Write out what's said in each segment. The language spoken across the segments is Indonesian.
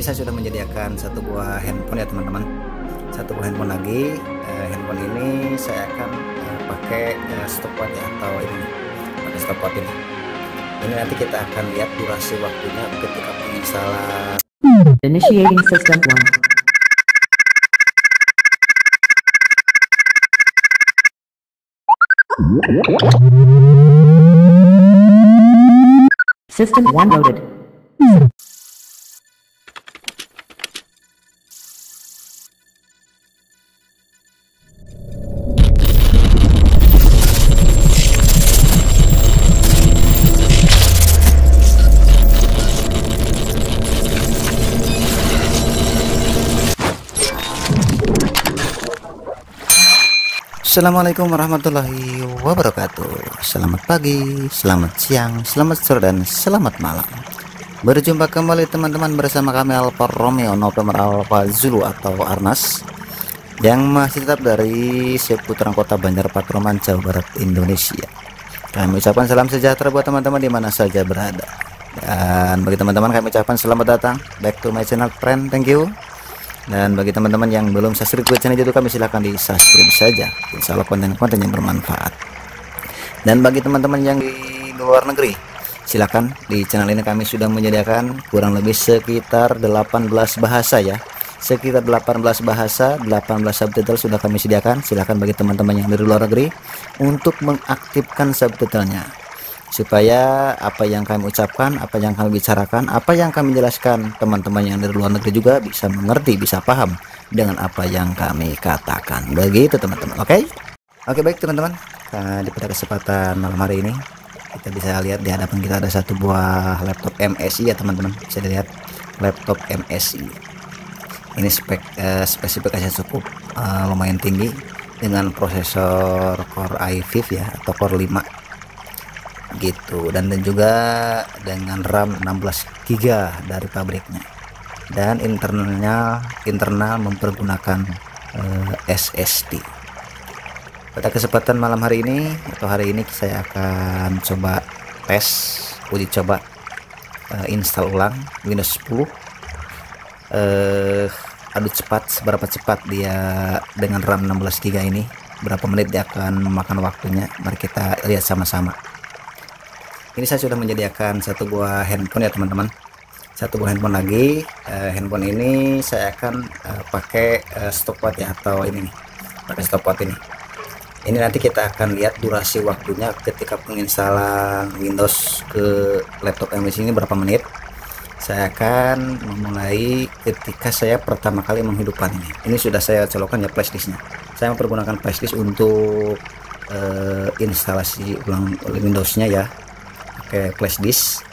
ini saya sudah menyediakan satu buah handphone ya teman-teman, satu buah handphone lagi. Handphone ini saya akan pakai stopwatch ya, atau ini pakai stopwatch ini nanti kita akan lihat durasi waktunya ketika penginstalan. Initiating system 1. System 1 loaded. Assalamualaikum warahmatullahi wabarakatuh. Selamat pagi, selamat siang, selamat sore, dan selamat malam. Berjumpa kembali teman-teman bersama kami Alfa Romeo November Alfa Zulu atau Arnas, yang masih tetap dari seputaran kota Banjarbaru, Jawa Barat, Indonesia. Kami ucapkan salam sejahtera buat teman-teman di mana saja berada. Dan bagi teman-teman kami ucapkan selamat datang back to my channel friend, thank you. Dan bagi teman-teman yang belum subscribe ke channel YouTube kami, silahkan di subscribe saja, insya Allah konten-konten yang bermanfaat. Dan bagi teman-teman yang di luar negeri, silahkan di channel ini kami sudah menyediakan kurang lebih sekitar 18 bahasa ya, sekitar 18 bahasa, 18 subtitle sudah kami sediakan. Silahkan bagi teman-teman yang dari luar negeri untuk mengaktifkan subtitlenya, supaya apa yang kami ucapkan, apa yang kami bicarakan, apa yang kami jelaskan, teman-teman yang dari luar negeri juga bisa mengerti, bisa paham dengan apa yang kami katakan. Begitu teman-teman, oke? Oke, baik teman-teman, pada kesempatan malam hari ini kita bisa lihat di hadapan kita ada satu buah laptop MSI ya teman-teman. Bisa dilihat laptop MSI ini spesifikasinya cukup lumayan tinggi, dengan prosesor Core i5 ya, atau Core 5 gitu, dan juga dengan RAM 16 GB dari pabriknya, dan internal mempergunakan SSD. Pada kesempatan malam hari ini atau hari ini saya akan coba tes uji coba install ulang Windows 10, adu cepat seberapa cepat dia dengan RAM 16 GB ini, berapa menit dia akan memakan waktunya. Mari kita lihat sama-sama. Ini saya sudah menyediakan satu buah handphone ya teman-teman, satu buah handphone lagi. Handphone ini saya akan pakai stopwatch ya, atau ini pakai stopwatch ini nanti kita akan lihat durasi waktunya ketika penginstalan Windows ke laptop MSI ini berapa menit. Saya akan memulai ketika saya pertama kali menghidupkan ini sudah saya colokkan ya flashdisknya. Saya mempergunakan flashdisk untuk instalasi ulang Windowsnya ya, pakai flash disk.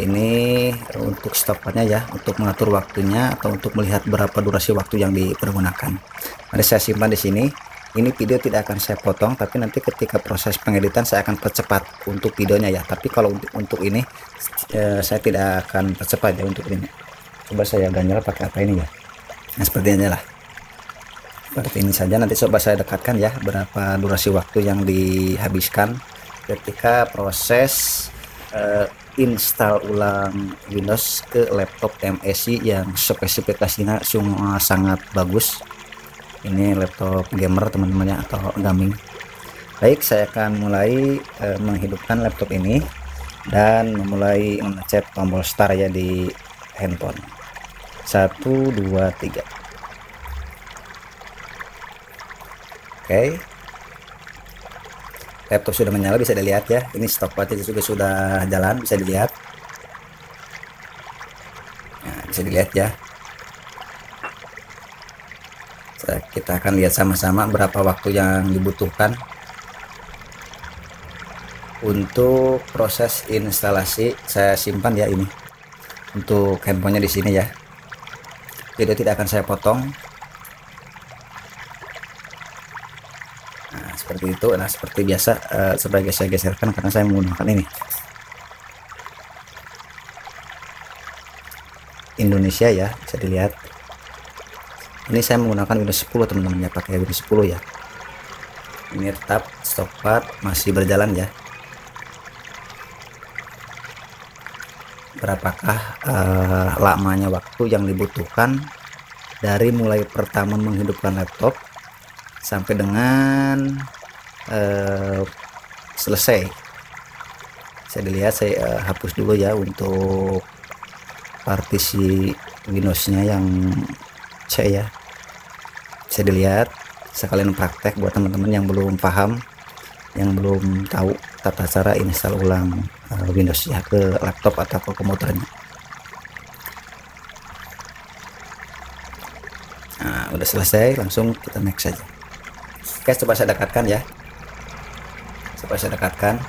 Ini untuk stopwatchnya ya, untuk mengatur waktunya atau untuk melihat berapa durasi waktu yang dipergunakan. Mari saya simpan di sini. Ini video tidak akan saya potong, tapi nanti ketika proses pengeditan saya akan percepat untuk videonya ya. Tapi kalau untuk ini saya tidak akan percepat ya untuk ini. Coba saya ganjal pakai apa ini ya. Nah, seperti ini lah. Seperti ini saja, nanti coba saya dekatkan ya berapa durasi waktu yang dihabiskan ketika proses install ulang Windows ke laptop MSI yang spesifikasinya semua sangat bagus. Ini laptop gamer teman-temannya, atau gaming. Baik, saya akan mulai menghidupkan laptop ini dan memulai mencet tombol start ya di handphone. 1, 2, 3. Oke. Laptop sudah menyala, bisa dilihat ya. Ini stopwatch juga sudah jalan, bisa dilihat. Nah, bisa dilihat ya. Kita akan lihat sama-sama berapa waktu yang dibutuhkan untuk proses instalasi. Saya simpan ya ini untuk handphonenya di sini ya. Video tidak akan saya potong. Nah, seperti itu. Nah, seperti biasa sebagai saya geserkan karena saya menggunakan ini Indonesia ya, bisa dilihat. Ini saya menggunakan Windows 10 teman-teman ya, pakai Windows 10 ya. Ini tetap stopwatch masih berjalan ya. berapakah lamanya waktu yang dibutuhkan dari mulai pertama menghidupkan laptop sampai dengan selesai. Saya dilihat, saya hapus dulu ya untuk partisi Windows-nya yang C ya. Bisa dilihat, sekalian praktek buat teman-teman yang belum paham, yang belum tahu tata cara install ulang Windows ya ke laptop atau ke komputernya. Nah, udah selesai, langsung kita next saja. Oke, coba saya dekatkan ya. Coba saya dekatkan.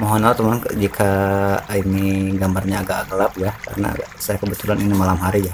Mohon maaf teman jika ini gambarnya agak gelap ya, karena saya kebetulan ini malam hari ya.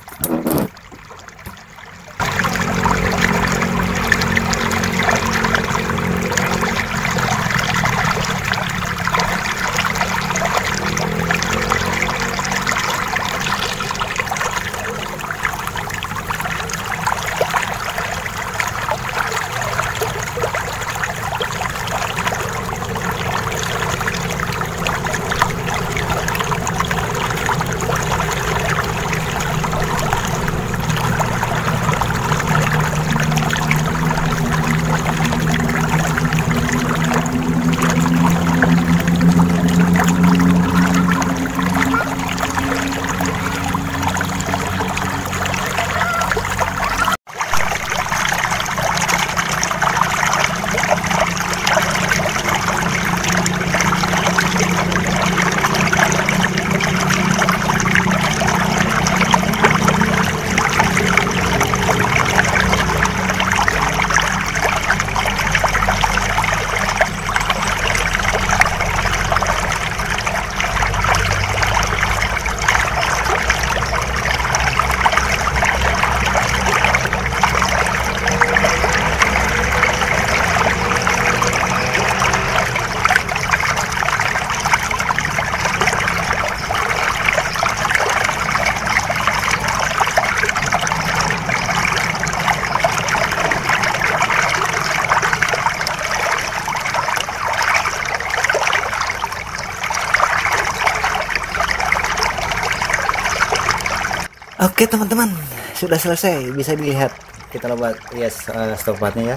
Oke teman-teman, sudah selesai, bisa dilihat. Kita coba lihat stopwatchnya ya.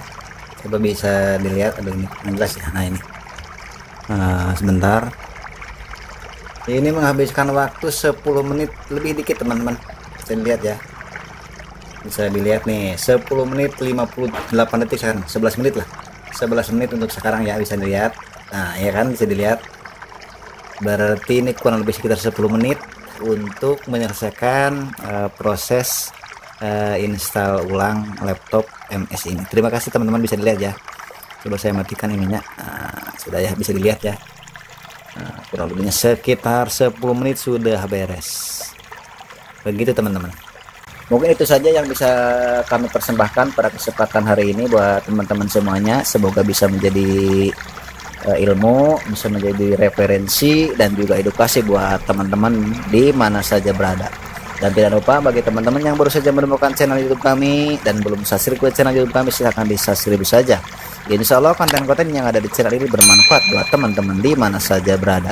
Coba bisa dilihat ada ini 16 ya. Nah ini sebentar. Ini menghabiskan waktu 10 menit lebih dikit teman-teman. Bisa dilihat ya. Bisa dilihat nih 10 menit 58 detik kan. 11 menit lah. 11 menit untuk sekarang ya, bisa dilihat. Nah ya kan, bisa dilihat. Berarti ini kurang lebih sekitar 10 menit untuk menyelesaikan proses install ulang laptop MS ini. Terima kasih teman-teman, bisa dilihat ya. Coba saya matikan ininya. Sudah ya, bisa dilihat ya. Kurang lebihnya sekitar 10 menit sudah beres. Begitu teman-teman. Mungkin itu saja yang bisa kami persembahkan pada kesempatan hari ini buat teman-teman semuanya. Semoga bisa menjadi ilmu, bisa menjadi referensi dan juga edukasi buat teman-teman di mana saja berada. Dan tidak lupa bagi teman-teman yang baru saja menemukan channel YouTube kami dan belum subscribe ke channel YouTube kami, silahkan di-subscribe saja. Insya Allah konten-konten yang ada di channel ini bermanfaat buat teman-teman di mana saja berada.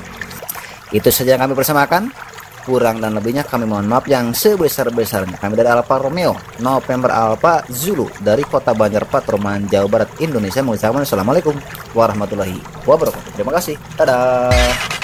Itu saja yang kami persembahkan. Kurang dan lebihnya kami mohon maaf yang sebesar-besarnya. Kami dari Alfa Romeo November Alfa Zulu dari kota Banjarbaru, Jawa Barat, Indonesia, mengucapkan assalamualaikum warahmatullahi wabarakatuh. Terima kasih. Dadah.